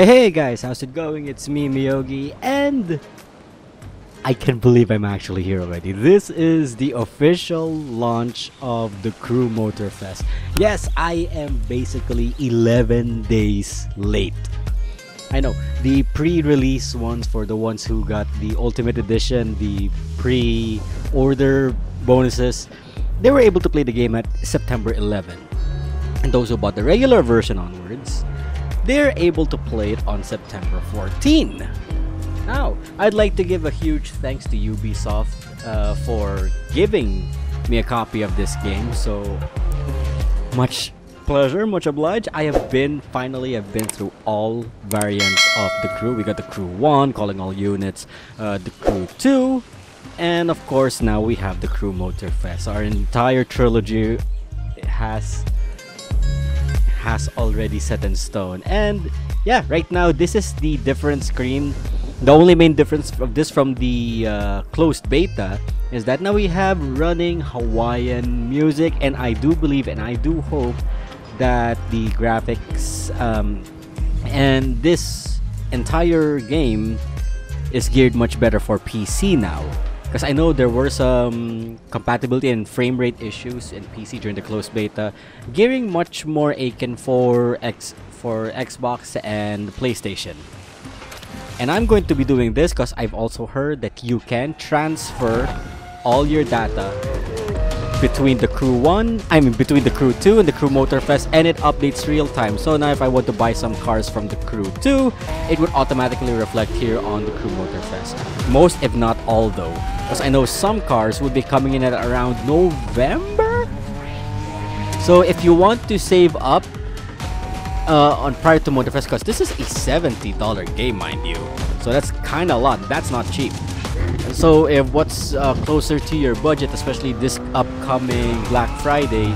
Hey guys, how's it going? It's me, Miyogi, and I can't believe I'm actually here already. This is the official launch of the Crew Motorfest. Yes, I am basically 11 days late. I know, the pre-release ones for the ones who got the Ultimate Edition, the pre-order bonuses, they were able to play the game at September 11. And those who bought the regular version onwards, they're able to play it on September 14. Now, I'd like to give a huge thanks to Ubisoft for giving me a copy of this game. So much pleasure, much obliged. I've been through all variants of the crew. We got the Crew 1, calling all units, the Crew 2, and of course now we have the Crew Motorfest. Our entire trilogy has already set in stone, and yeah, right now this is the different screen. The only main difference of this from the closed beta is that now we have running Hawaiian music, and I do believe and I do hope that the graphics and this entire game is geared much better for PC now, because I know there were some compatibility and frame rate issues in PC during the closed beta, gearing much more akin for Xbox and PlayStation. And I'm going to be doing this because I've also heard that you can transfer all your data between the Crew 1, I mean between the Crew 2 and the Crew Motorfest, and it updates real time. So now if I want to buy some cars from the Crew 2, it would automatically reflect here on the Crew Motorfest. Most, if not all though, because I know some cars would be coming in at around November. So if you want to save up on prior to Motorfest, because this is a $70 game, mind you, so that's kind of a lot. That's not cheap. So if what's closer to your budget, especially this upcoming Black Friday,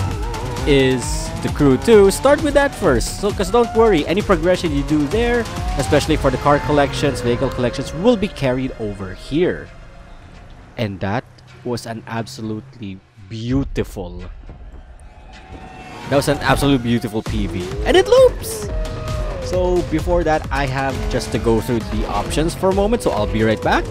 is the Crew 2, start with that first. So, because don't worry, any progression you do there, especially for the car collections, vehicle collections, will be carried over here. And that was an absolutely beautiful... that was an absolutely beautiful PV. And it loops! So before that, I have just to go through the options for a moment, so I'll be right back.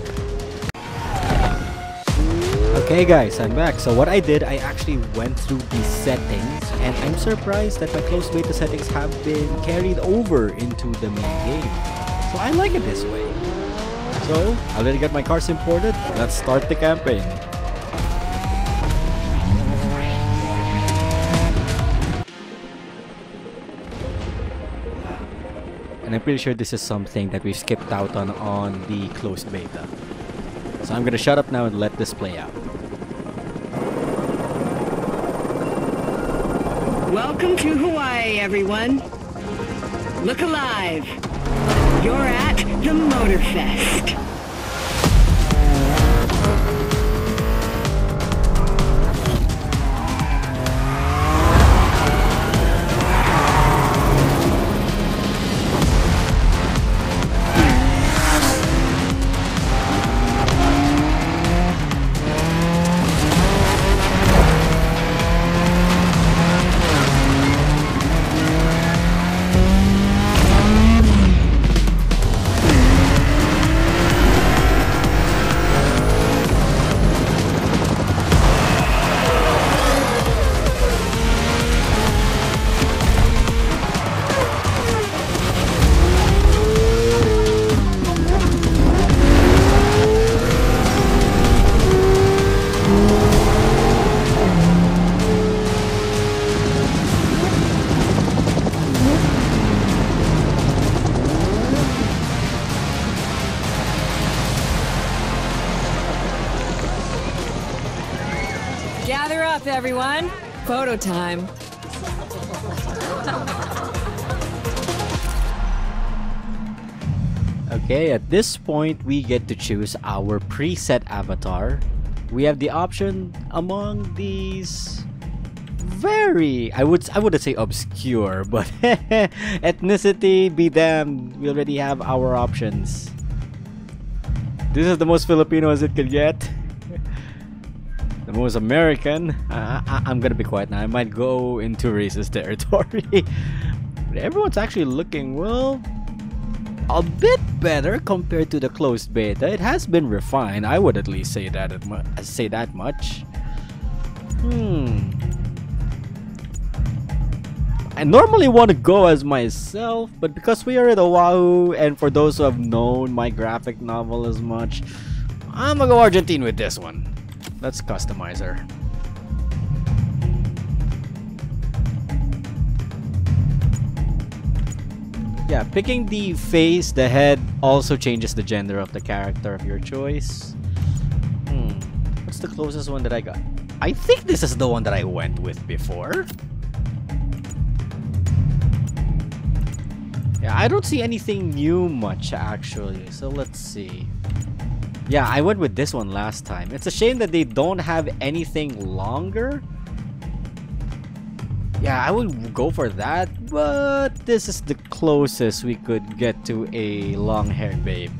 Okay guys, I'm back. So what I did, I actually went through the settings, and I'm surprised that my closed beta settings have been carried over into the main game. So I like it this way. So I already got my cars imported. Let's start the campaign. And I'm pretty sure this is something that we skipped out on the closed beta. So I'm gonna shut up now and let this play out. Welcome to Hawaii, everyone. Look alive. You're at the Motorfest. Gather up, everyone. Photo time. Okay, at this point, we get to choose our preset avatar. We have the option among these very, I wouldn't say obscure, but ethnicity, be damned, we already have our options. This is the most Filipino as it could get. Was American. I'm gonna be quiet now. I might go into racist territory. But everyone's actually looking, well, a bit better compared to the closed beta. It has been refined, I would at least say that much. I normally want to go as myself, but because we are at Oahu, and for those who have known my graphic novel as much, I'm gonna go Argentine with this one. Let's customize her. Yeah, picking the face, the head, also changes the gender of the character of your choice. What's the closest one that I got? I think this is the one that I went with before. Yeah, I don't see anything new much actually, so let's see. Yeah, I went with this one last time. It's a shame that they don't have anything longer. Yeah, I would go for that, but this is the closest we could get to a long-haired babe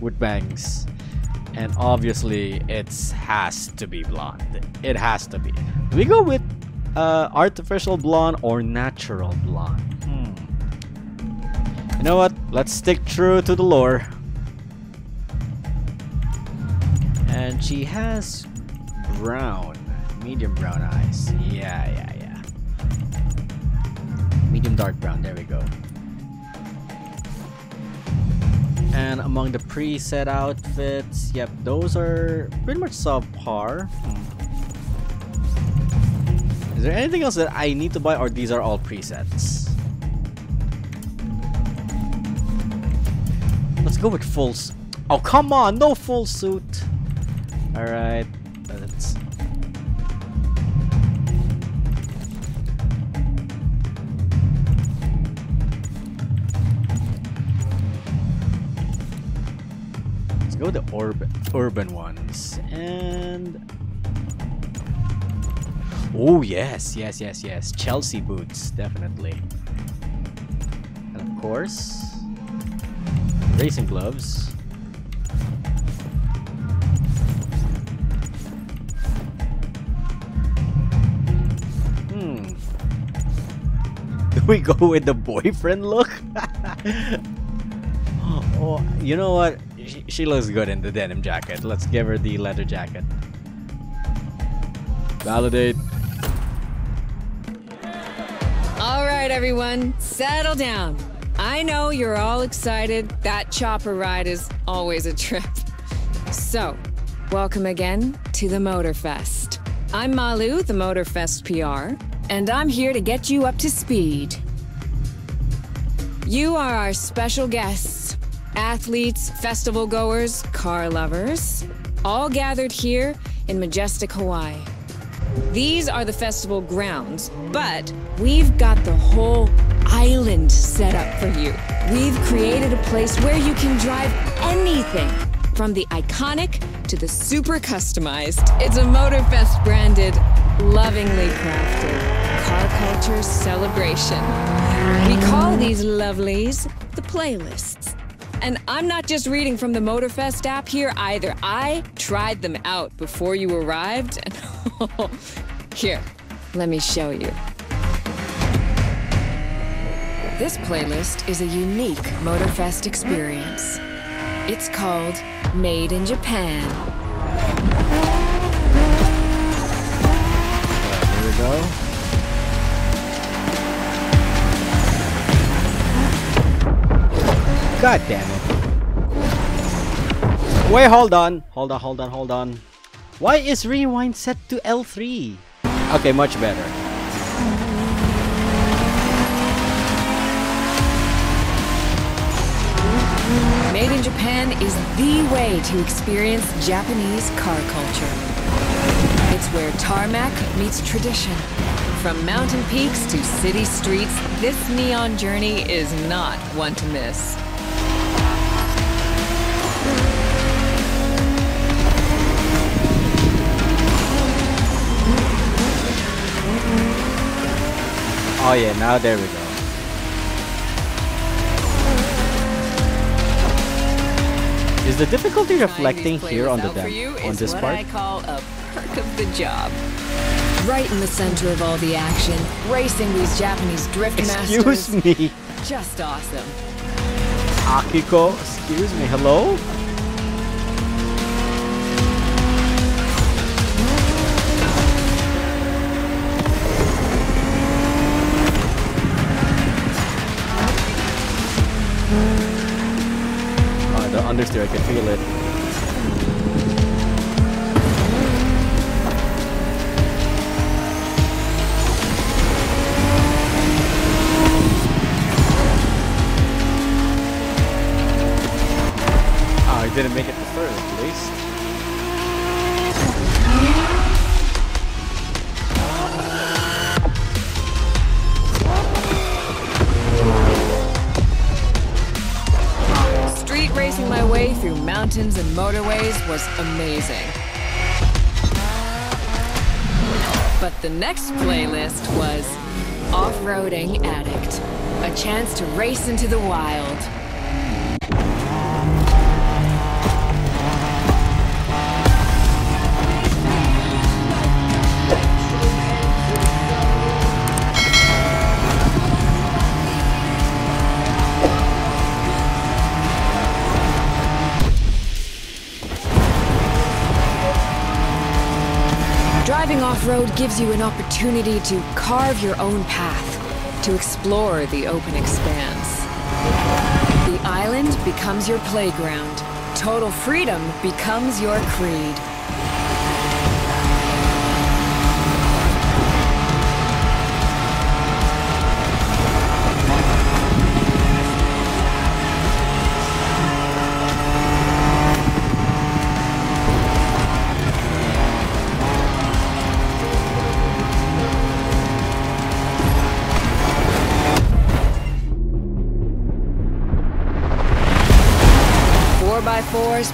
with bangs. And obviously, it has to be blonde. It has to be. Do we go with artificial blonde or natural blonde? You know what? Let's stick true to the lore. And she has brown, medium brown eyes. Yeah. Medium dark brown, there we go. And among the preset outfits, yep, those are pretty much subpar. Is there anything else that I need to buy, or these are all presets? Let's go with full suit. Oh, come on, no full suit. Alright, let's... go with the urban ones. And... oh, yes. Chelsea boots, definitely. And of course... racing gloves. Do we go with the boyfriend look? Oh, you know what? She looks good in the denim jacket. Let's give her the leather jacket. Validate. All right, everyone, settle down. I know you're all excited. That chopper ride is always a trip. So, welcome again to the Motorfest. I'm Malu, the Motorfest PR, and I'm here to get you up to speed. You are our special guests, athletes, festival goers, car lovers, all gathered here in majestic Hawaii. These are the festival grounds, but we've got the whole island set up for you. We've created a place where you can drive anything from the iconic to the super customized. It's a Motorfest branded, lovingly crafted car culture celebration. We call these lovelies the playlists. And I'm not just reading from the Motorfest app here either. I tried them out before you arrived. And here, let me show you. This playlist is a unique Motorfest experience. It's called Made in Japan. Here we go. God damn it. Wait, hold on. Why is rewind set to L3? Okay, much better. Made in Japan is the way to experience Japanese car culture. It's where tarmac meets tradition. From mountain peaks to city streets, this neon journey is not one to miss. Oh yeah, now there we go. Is the difficulty reflecting here on the deck, on this part? I call a perk of the job. Right in the center of all the action, racing these Japanese drift masters. Excuse me. Just awesome. Akiko, excuse me, hello? Oh, the understeer, I can feel it. Didn't make it to third, at least. Street racing my way through mountains and motorways was amazing. But the next playlist was Off-Roading Addict, a chance to race into the wild. Off-road gives you an opportunity to carve your own path, to explore the open expanse. The island becomes your playground. Total freedom becomes your creed.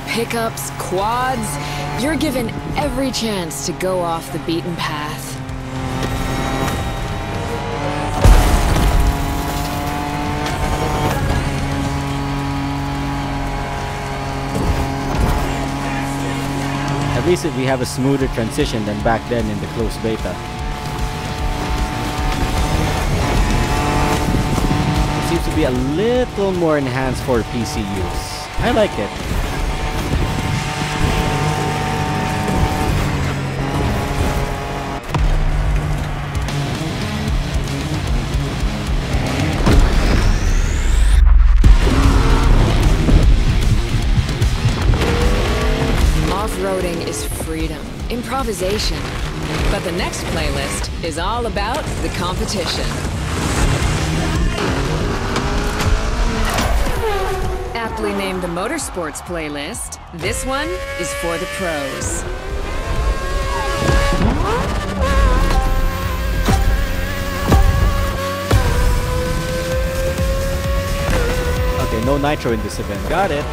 Pickups, quads, you're given every chance to go off the beaten path. At least we have a smoother transition than back then in the closed beta. It seems to be a little more enhanced for PC use. I like it. Improvisation. But the next playlist is all about the competition. Aptly named the Motorsports Playlist, this one is for the pros. Okay, no nitro in this event. Got it.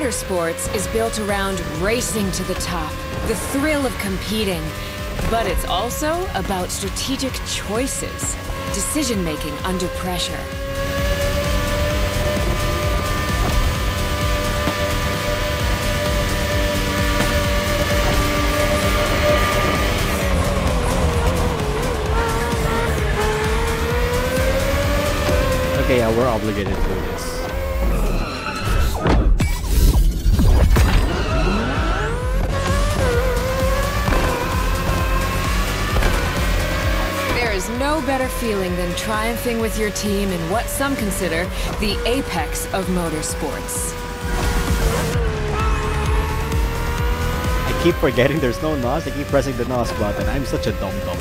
Motorsports is built around racing to the top, the thrill of competing, but it's also about strategic choices, decision-making under pressure. Okay, yeah, we're obligated to do this. No better feeling than triumphing with your team in what some consider the apex of motorsports. I keep forgetting there's no NOS. I keep pressing the NOS button. I'm such a dum-dum.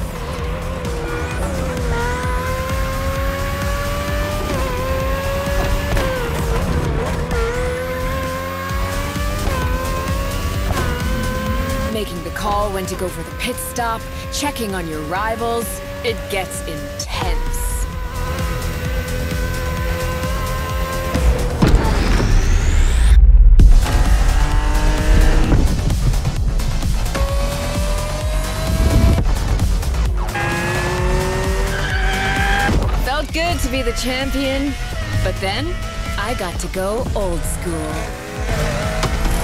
Making the call when to go for the pit stop, checking on your rivals. It gets intense. Felt good to be the champion, but then I got to go old school.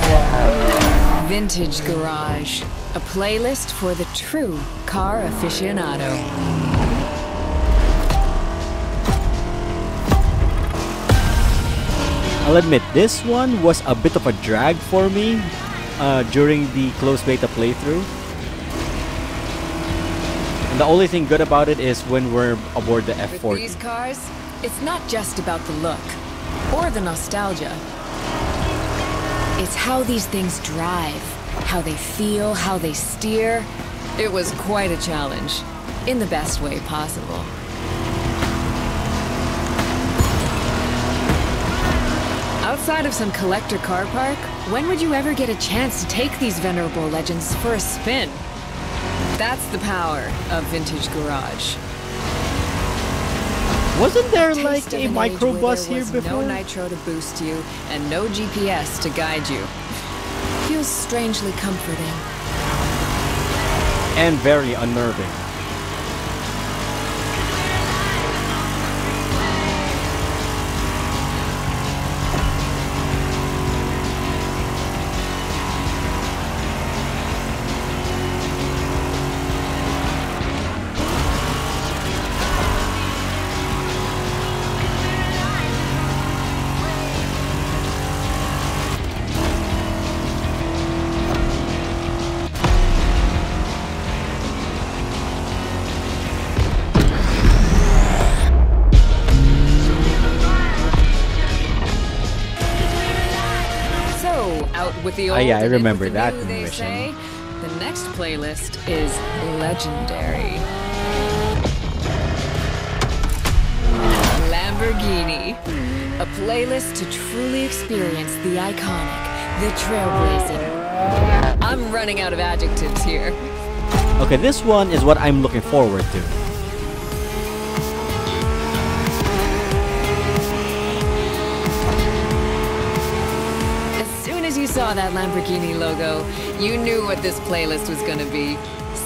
Wow. Vintage Garage, a playlist for the true car aficionado. I'll admit, this one was a bit of a drag for me during the closed beta playthrough. And the only thing good about it is when we're aboard the F40. With these cars, it's not just about the look or the nostalgia. It's how these things drive, how they feel, how they steer. It was quite a challenge, in the best way possible. Outside of some collector car park, when would you ever get a chance to take these venerable legends for a spin? That's the power of Vintage Garage. Wasn't there like a microbus here before? No nitro to boost you, and no GPS to guide you. Feels strangely comforting. And very unnerving. Oh yeah, I remember that mission. The next playlist is legendary. Lamborghini. A playlist to truly experience the iconic, the trailblazing. I'm running out of adjectives here. Okay, this one is what I'm looking forward to. Saw that Lamborghini logo, you knew what this playlist was gonna be.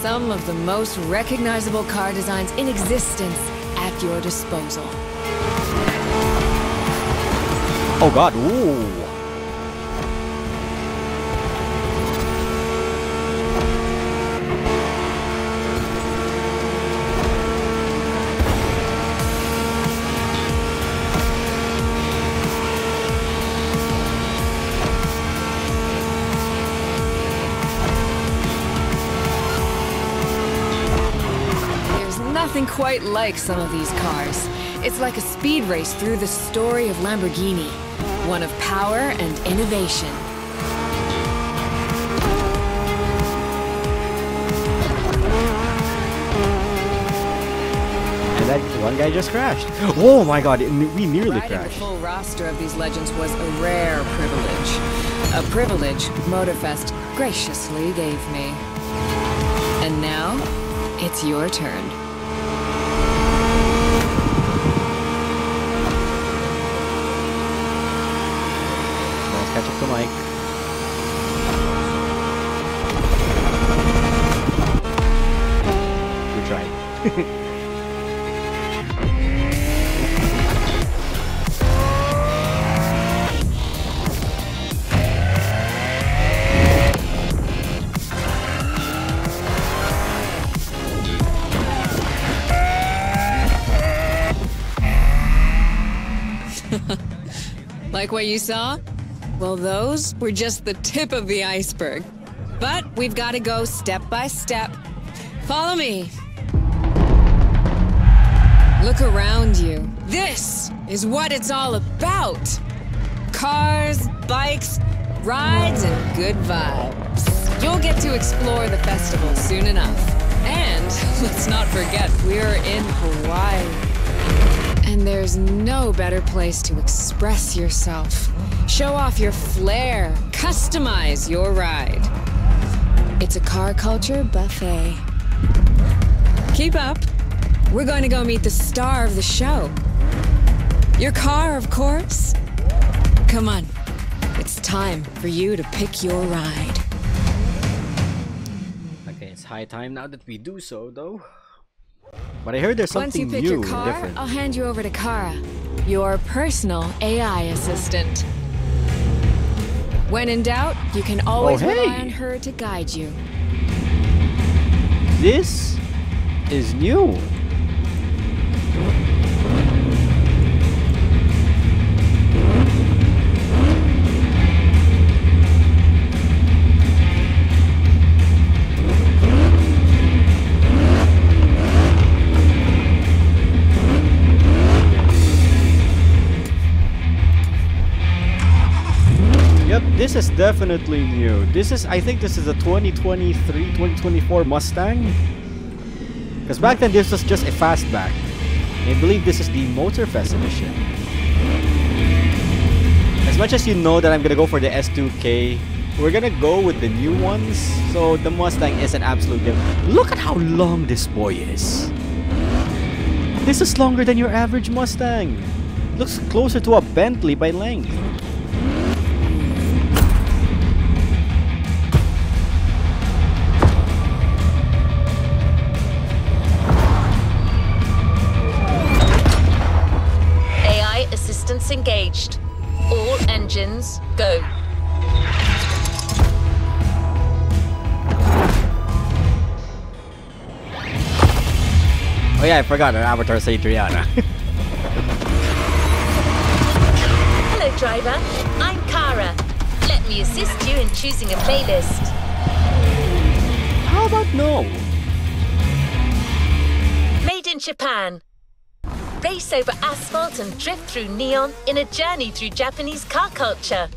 Some of the most recognizable car designs in existence at your disposal. Oh god, ooh. Quite like some of these cars. It's like a speed race through the story of Lamborghini, one of power and innovation. And that one guy just crashed. Oh my god, we nearly crashed. The full roster of these legends was a rare privilege. A privilege Motorfest graciously gave me. And now, it's your turn. Catch up the mic. We tried. Like what you saw? Well, those were just the tip of the iceberg. But we've got to go step by step. Follow me. Look around you. This is what it's all about. Cars, bikes, rides, and good vibes. You'll get to explore the festival soon enough. And let's not forget, we're in Hawaii. And there's no better place to express yourself. Show off your flair. Customize your ride. It's a car culture buffet. Keep up. We're going to go meet the star of the show. Your car, of course. Come on. It's time for you to pick your ride. Okay, it's high time now that we do so, though. But I heard there's something new and different. Once you pick your car, I'll hand you over to Kara, your personal AI assistant. When in doubt, you can always rely on her to guide you. This is new. This is definitely new. This is, I think this is a 2023, 2024 Mustang. Because back then this was just a fastback. I believe this is the Motorfest edition. As much as you know that I'm gonna go for the S2K, we're gonna go with the new ones. So the Mustang is an absolute gift. Look at how long this boy is. This is longer than your average Mustang. Looks closer to a Bentley by length. Engaged. All engines go. Oh yeah, I forgot an avatar say Adriana. Hello driver, I'm Kara. Let me assist you in choosing a playlist. How about no? Made in Japan. Race over asphalt and drift through neon in a journey through Japanese car culture.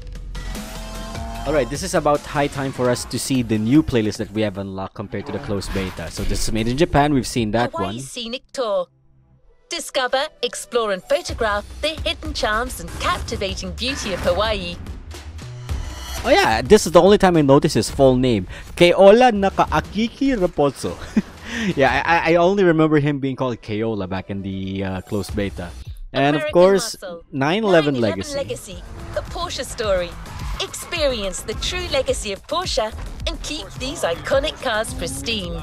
Alright, this is about high time for us to see the new playlist that we have unlocked compared to the closed beta. So this is Made in Japan, we've seen that Hawaii one. Scenic Tour. Discover, explore and photograph the hidden charms and captivating beauty of Hawaii. Oh yeah, this is the only time I noticed his full name. Keola Nakaakiki Raposo. Yeah, I only remember him being called Keola back in the closed beta. And American of course, Muscle. 911 Legacy. The Porsche story. Experience the true legacy of Porsche and keep these iconic cars pristine.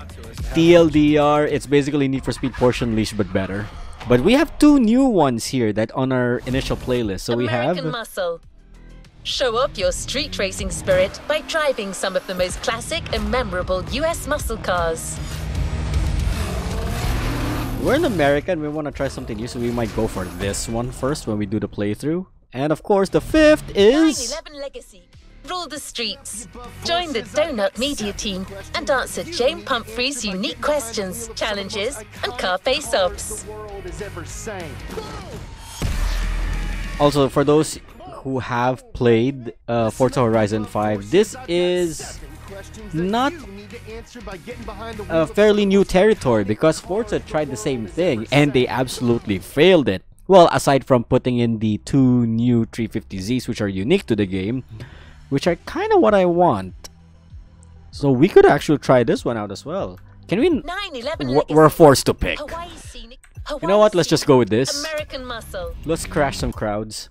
TLDR, it's basically Need for Speed Porsche Unleashed, but better. But we have two new ones here that on our initial playlist. So we have Muscle. Show off your street racing spirit by driving some of the most classic and memorable US muscle cars. We're in America and we want to try something new, so we might go for this one first when we do the playthrough. And of course, the fifth is 911 Legacy. Roll the Streets. Join the Donut Media team and answer Jane Pumphrey's unique questions, challenges, and car face-offs. Also, for those who have played Forza Horizon 5, this is not a fairly new territory because Forza tried the same thing and they absolutely failed it. Well, aside from putting in the two new 350Zs which are unique to the game, which are kind of what I want. So we could actually try this one out as well. Can we? We're forced to pick. You know what? Let's just go with this. Let's crash some crowds.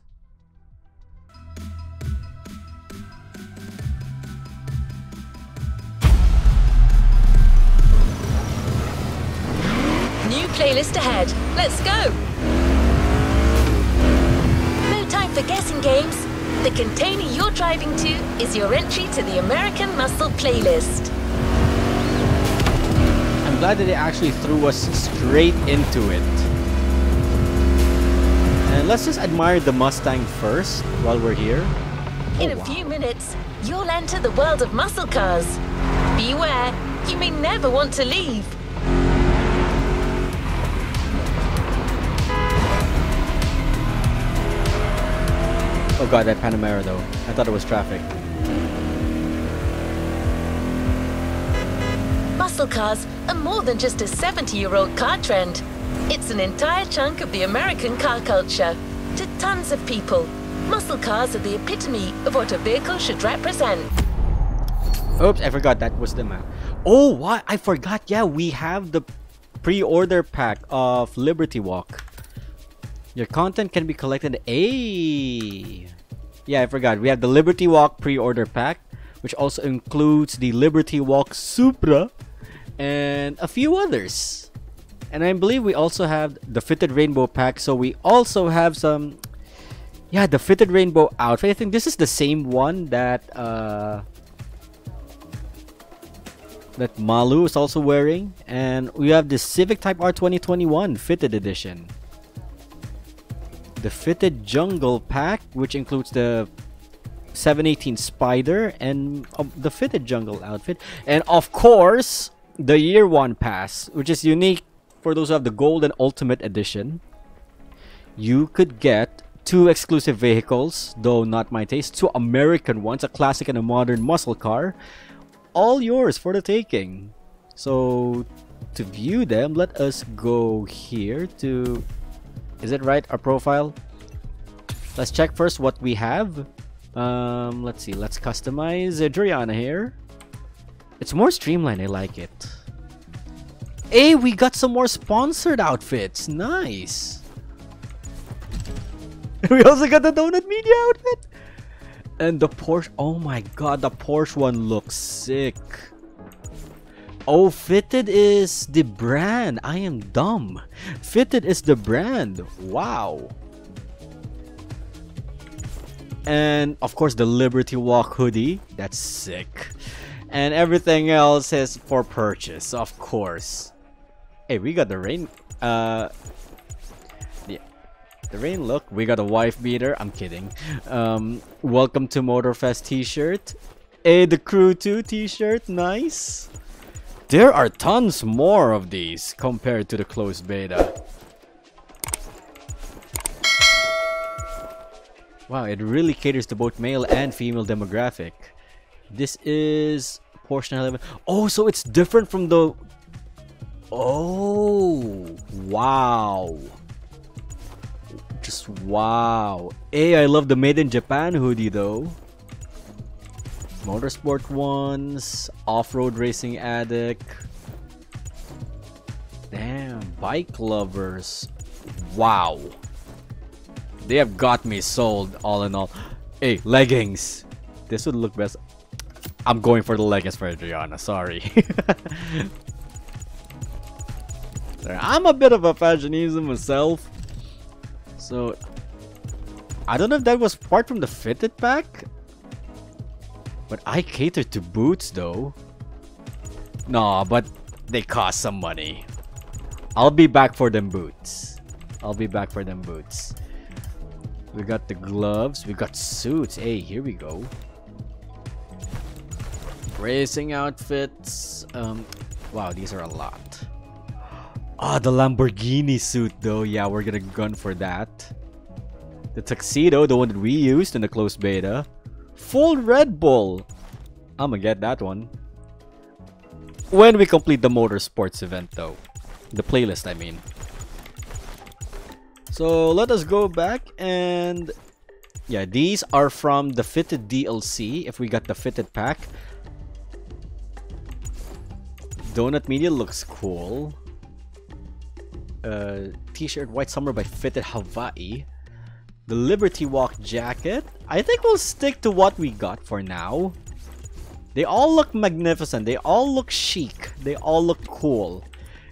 New playlist ahead. Let's go! No time for guessing games. The container you're driving to is your entry to the American Muscle playlist. I'm glad that they actually threw us straight into it. And let's just admire the Mustang first while we're here. In a few minutes, you'll enter the world of muscle cars. Beware, you may never want to leave. Oh god, that Panamera though. I thought it was traffic. Muscle cars are more than just a 70-year-old car trend. It's an entire chunk of the American car culture. To tons of people, muscle cars are the epitome of what a vehicle should represent. Oops, I forgot that was the map. Oh, what? I forgot. Yeah, we have the pre-order pack of Liberty Walk. Your content can be collected. Yeah, I forgot. We have the Liberty Walk pre-order pack, which also includes the Liberty Walk Supra and a few others. And I believe we also have the Fitted Rainbow pack. So we also have some Yeah, the fitted rainbow outfit. I think this is the same one that that Malu is also wearing. And we have the Civic Type R 2021 fitted edition. The fitted jungle pack, which includes the 718 Spider and the fitted jungle outfit. And of course, the year one pass, which is unique for those who have the gold and ultimate edition. You could get 2 exclusive vehicles, though not my taste, 2 American ones, a classic and a modern muscle car. All yours for the taking. So to view them, let us go here to, is it right, our profile? Let's check first what we have. Let's see, let's customize Adriana here. It's more streamlined, I like it. Hey, we got some more sponsored outfits, nice. We also got the Donut Media outfit and the Porsche. Oh my god, the Porsche one looks sick. Oh, fitted is the brand. I am dumb. Fitted is the brand. Wow. And of course the Liberty Walk hoodie, that's sick. And everything else is for purchase, of course. Hey, we got the rain the rain look. We got a wife beater. I'm kidding. Welcome to Motorfest t-shirt. Hey, the Crew 2 t-shirt. Nice. There are tons more of these compared to the closed beta. Wow, it really caters to both male and female demographic. This is Porsche 911. Oh, so it's different from the... Oh, wow. Just wow. Hey, I love the Made in Japan hoodie though. Motorsport ones, Off-Road Racing Addict. Damn, bike lovers. Wow. They have got me sold all in all. Hey, leggings. This would look best. I'm going for the leggings for Adriana, sorry. I'm a bit of a fashionista myself. So, I don't know if that was part from the fitted pack, but I cater to boots though. Nah, but they cost some money. I'll be back for them boots. I'll be back for them boots. We got the gloves. We got suits. Hey, here we go. Racing outfits. Wow, these are a lot. Ah, oh, the Lamborghini suit though. Yeah, we're gonna gun for that. The tuxedo, the one that we used in the closed beta. Full Red Bull. I'm gonna get that one when we complete the motorsports event though. The playlist, I mean. So let us go back and... Yeah, these are from the fitted DLC if we got the fitted pack. Donut Media looks cool. T-shirt White Summer by Fitted Hawaii. The Liberty Walk jacket. I think we'll stick to what we got for now. They all look magnificent. They all look chic. They all look cool.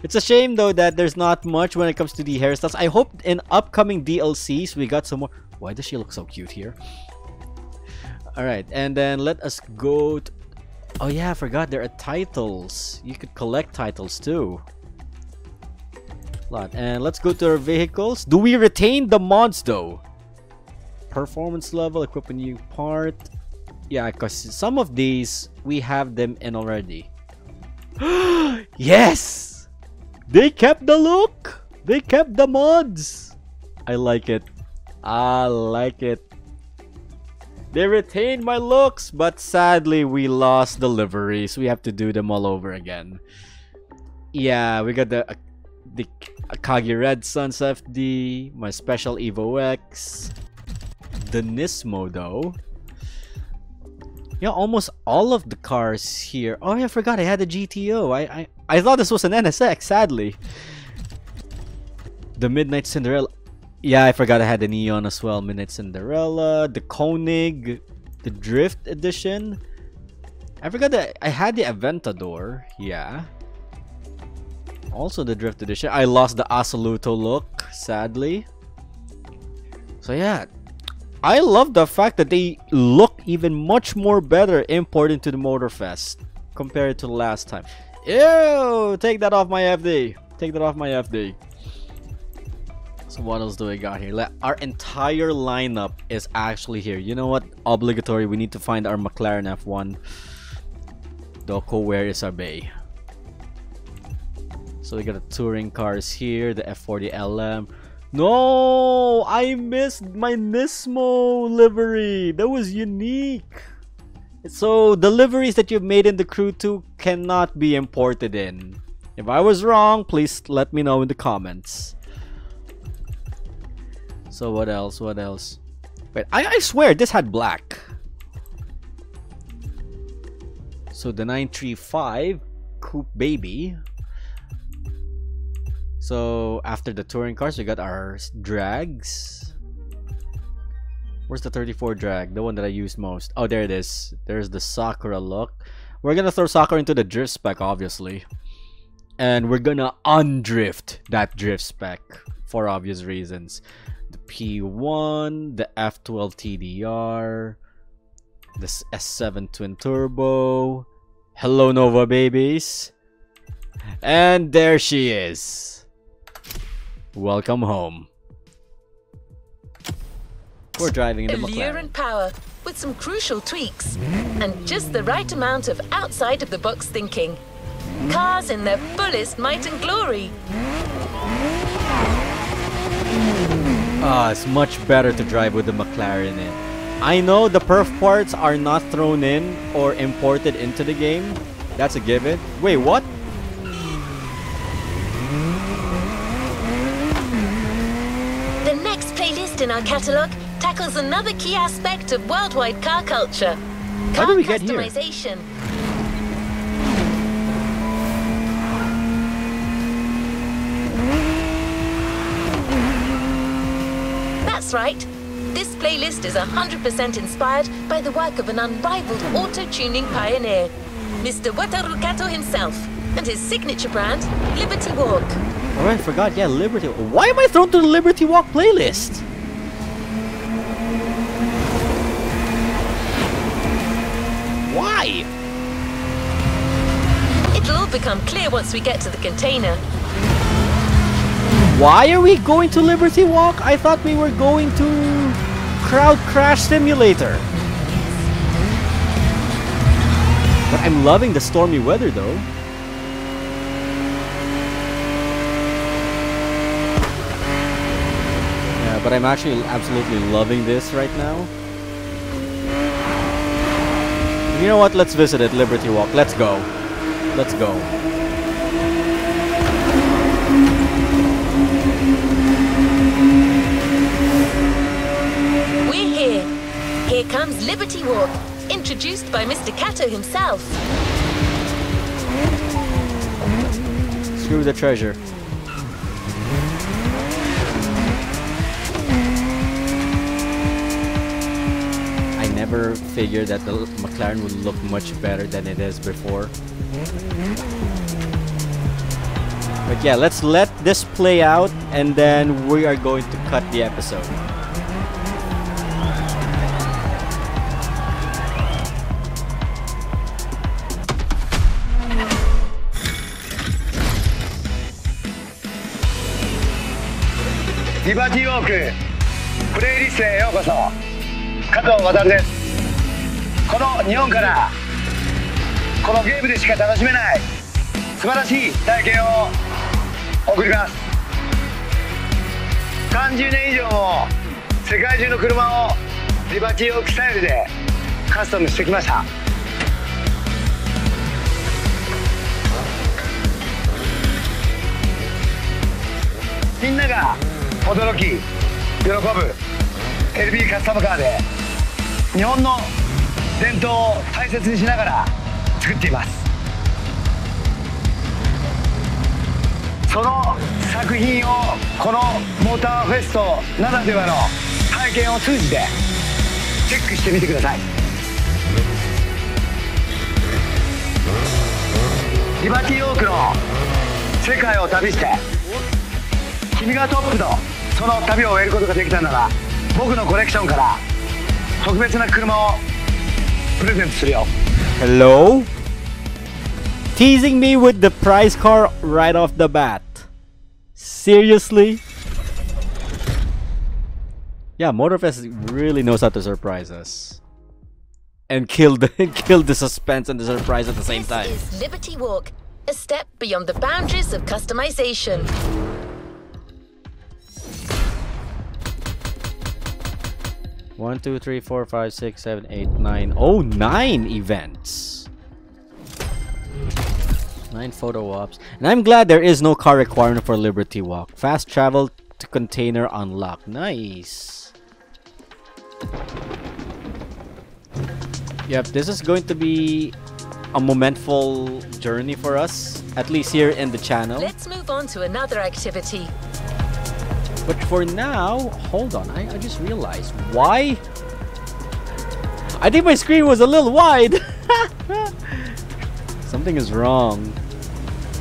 It's a shame though that there's not much when it comes to the hairstyles. I hope in upcoming DLCs we got some more. Why does she look so cute here? Alright, and then let us go to... Oh yeah, I forgot there are titles. You could collect titles too. Lot. And let's go to our vehicles. Do we retain the mods though? Performance level, equip a new part. Yeah, because some of these we have them in already. Yes, they kept the look, they kept the mods. I like it, I like it. They retained my looks, but sadly we lost the liveries. We have to do them all over again. Yeah, we got the Akagi Red Suns FD, my special Evo X, the Nismo though. Yeah, almost all of the cars here. Oh yeah, I forgot I had a GTO. I thought this was an NSX, sadly. The Midnight Cinderella. Yeah, I forgot I had the Neon as well. Midnight Cinderella, the Koenig, the Drift Edition. I forgot that I had the Aventador. Yeah. Also the Drift Edition. I lost the Assoluto look, sadly. So yeah, I love the fact that they look even much more better imported to the Motorfest compared to the last time. Ew! Take that off my FD. Take that off my FD. So what else do we got here? Our entire lineup is actually here. You know what? Obligatory. We need to find our McLaren F1. Doko, where is our bay? So we got the touring cars here, the F40 LM. No, I missed my Nismo livery. That was unique. So the liveries that you've made in the Crew 2 cannot be imported in. If I was wrong, please let me know in the comments. So what else? What else? Wait, I swear this had black. So the 935 Coupe Baby. So after the touring cars, we got our drags. Where's the 34 drag? The one that I used most. Oh, there it is. There's the Sakura look. We're gonna throw Sakura into the drift spec, obviously. And we're gonna undrift that drift spec for obvious reasons. The P1, the F12 TDR, the S7 twin turbo. Hello, Nova babies. And there she is. Welcome home. We're driving in the McLaren power with some crucial tweaks and just the right amount of outside of the box thinking. Cars in their fullest might and glory. Ah, it's much better to drive with the McLaren in. I know the perf parts are not thrown in or imported into the game. That's a given. Wait, what? In our catalog tackles another key aspect of worldwide car culture. Car customization. That's right. This playlist is 100% inspired by the work of an unrivaled auto-tuning pioneer, Mr. Wataru Kato himself, and his signature brand, Liberty Walk. Oh, I forgot. Yeah, Liberty. Why am I thrown to the Liberty Walk playlist? Why? It'll all become clear once we get to the container. Why are we going to Liberty Walk? I thought we were going to Crowd Crash Simulator. But I'm loving the stormy weather though. Yeah, but I'm actually absolutely loving this right now. You know what? Let's visit it, Liberty Walk. Let's go. Let's go. We're here. Here comes Liberty Walk, introduced by Mr. Kato himself. Screw the treasure. Never figured that the McLaren would look much better than it is before. But yeah, let's let this play out and then we are going to cut the episode. Liberty Walk playlist へようこそ。加藤渡です。 この日本からこのゲームでしか楽しめない素晴らしい体験を送ります。30年以上も世界中の車をリバティオークスタイルでカスタムしてきました。みんなが驚き喜ぶ LB カスタムカーで日本の 伝統を大切にしながら作っています。その作品をこのモーターフェストならではの体験を通じてチェックしてみてください。リバティウォークの世界を旅して君がトップのその旅を終えることができたなら僕のコレクションから特別な車をプレゼントするよ。Hello? Teasing me with the prize car right off the bat. Seriously? Yeah, Motorfest really knows how to surprise us. And kill the suspense and the surprise at the same time. This is Liberty Walk, a step beyond the boundaries of customization. One, two, three, four, five, six, seven, eight, nine. Oh, 9 events. 9 photo ops. And I'm glad there is no car requirement for Liberty Walk. Fast travel to container unlocked. Nice. Yep, this is going to be a momentful journey for us, at least here in the channel. Let's move on to another activity. But for now, hold on, I just realized why. I think my screen was a little wide. Something is wrong.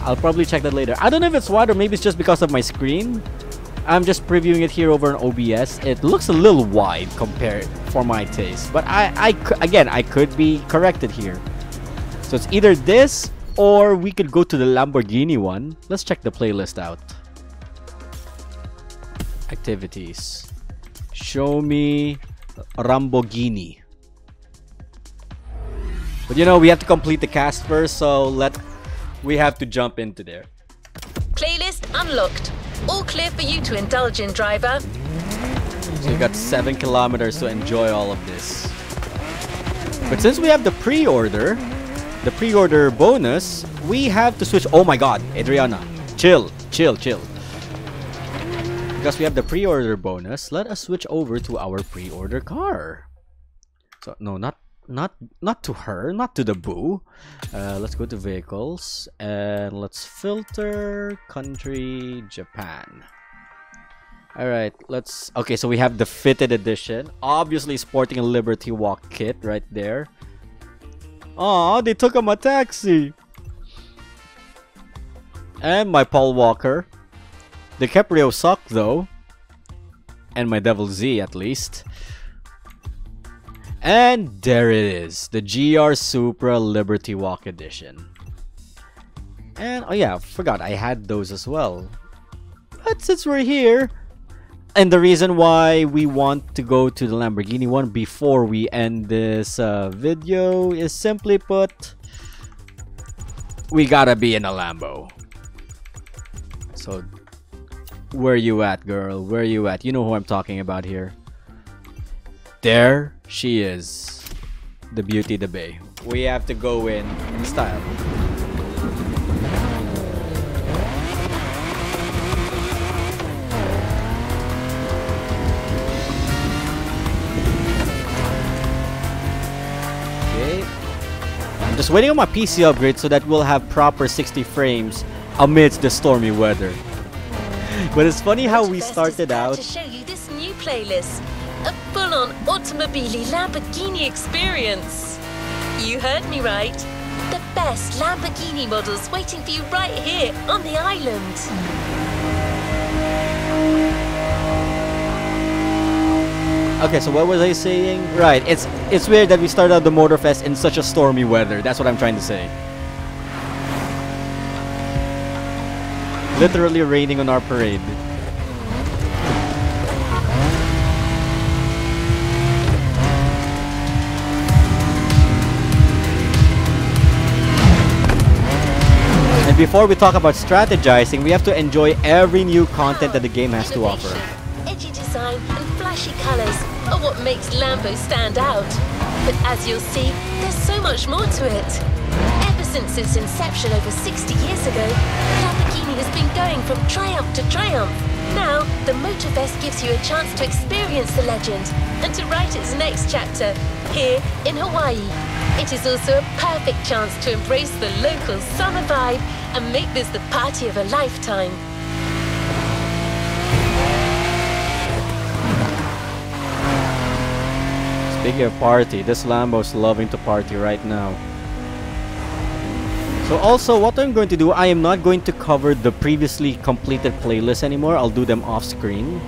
I'll probably check that later. I don't know if it's wide or maybe it's just because of my screen. I'm just previewing it here over an OBS. It looks a little wide compared for my taste, but I could be corrected here. So it's either this or we could go to the Lamborghini one. Let's check the playlist out. Activities. Show me Lamborghini. But you know, we have to complete the cast first, so we have to jump into there. Playlist unlocked. All clear for you to indulge in, driver. So you got 7 kilometers to enjoy all of this. But since we have the pre-order bonus, we have to switch. Oh my God, Adriana, chill. Because we have the pre-order bonus, let us switch over to our pre-order car. So no, not to her, not to the boo. Let's go to vehicles and let's filter country Japan. All right, let's. Okay, so we have the fitted edition, obviously sporting a Liberty Walk kit right there. Oh, they took him a taxi. And my Paul Walker, the DiCaprio sock though, and my Devil Z at least. And there it is, the GR Supra Liberty Walk edition. And oh yeah, forgot I had those as well. But since we're here, and the reason why we want to go to the Lamborghini one before we end this video is simply put, we gotta be in a Lambo. So where you at, girl? Where you at? You know who I'm talking about here. There she is, the beauty, the bae. We have to go in style. Okay, I'm just waiting on my PC upgrade so that we'll have proper 60 frames amidst the stormy weather. But it's funny how we started out to show you this new playlist. A full-on Automobili Lamborghini experience. You heard me right. The best Lamborghini models waiting for you right here on the island. Okay, so what was I saying? Right, it's weird that we started out the Motorfest in such a stormy weather. That's what I'm trying to say. Literally raining on our parade. Before we talk about strategizing, we have to enjoy every new content that the game has to offer. Edgy design and flashy colors are what makes Lambo stand out. But as you'll see, there's so much more to it. Ever since its inception over 60 years ago, Lamborghini has been going from triumph to triumph. Now, the Motorfest gives you a chance to experience the legend and to write its next chapter here in Hawaii. It is also a perfect chance to embrace the local summer vibe and make this the party of a lifetime. Speaking of party, this Lambo's loving to party right now. So also, what I'm going to do, I am not going to cover the previously completed playlists anymore. I'll do them off screen.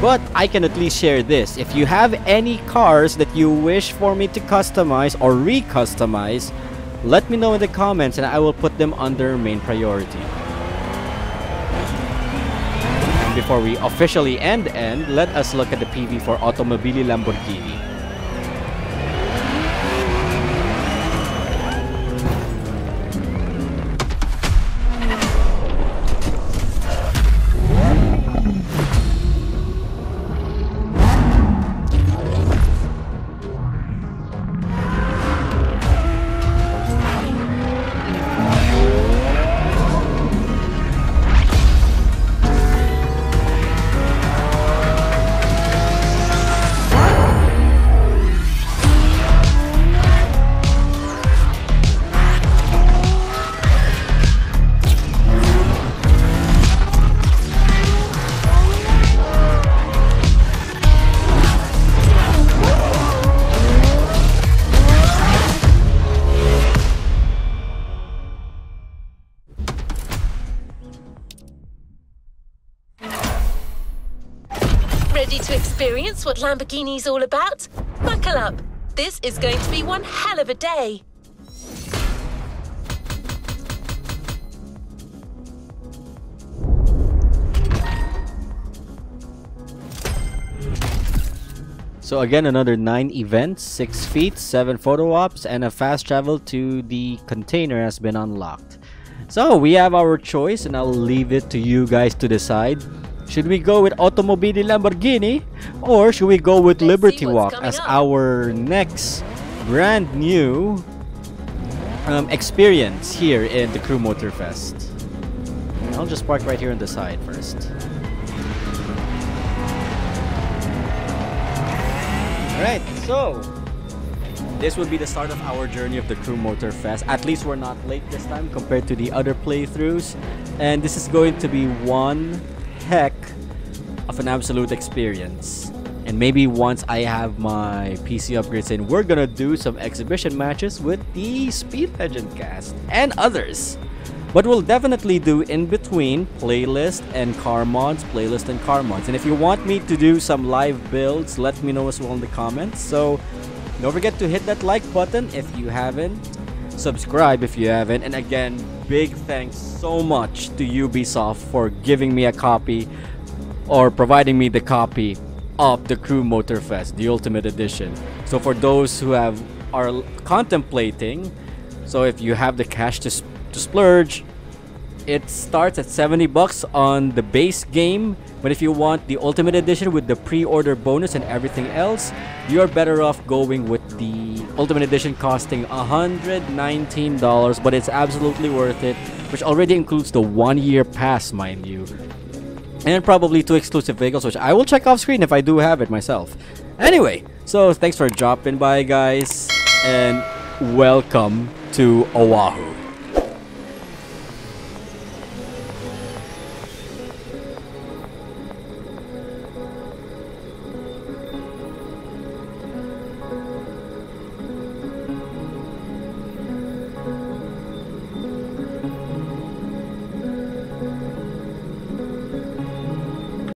But I can at least share this. If you have any cars that you wish for me to customize or re-customize, let me know in the comments and I will put them under main priority. And before we officially end, let us look at the PV for Automobili Lamborghini. Ready to experience what Lamborghini's all about? Buckle up! This is going to be one hell of a day! So again, another 9 events, 6 feats, 7 photo ops, and a fast travel to the container has been unlocked. So we have our choice and I'll leave it to you guys to decide. Should we go with Automobili Lamborghini or should we go with Liberty Walk as our next brand new experience here in the Crew Motorfest? I'll just park right here on the side first. Alright, so this would be the start of our journey of the Crew Motorfest. At least we're not late this time compared to the other playthroughs. And this is going to be one heck of an absolute experience, and maybe once I have my PC upgrades in, we're gonna do some exhibition matches with the Speed Legend cast and others, but we'll definitely do in between playlist and car mods, and if you want me to do some live builds, let me know as well in the comments. So don't forget to hit that like button if you haven't, subscribe if you haven't, and again, big thanks so much to Ubisoft for giving me a copy or providing me the copy of the Crew Motorfest, the Ultimate Edition. So for those who are contemplating, so if you have the cash to splurge, it starts at $70 on the base game, but if you want the Ultimate Edition with the pre-order bonus and everything else, you're better off going with the Ultimate Edition costing $119, but it's absolutely worth it, which already includes the 1-year pass, mind you, and probably 2 exclusive vehicles, which I will check off screen if I do have it myself. Anyway, so thanks for dropping by, guys, and welcome to Oahu.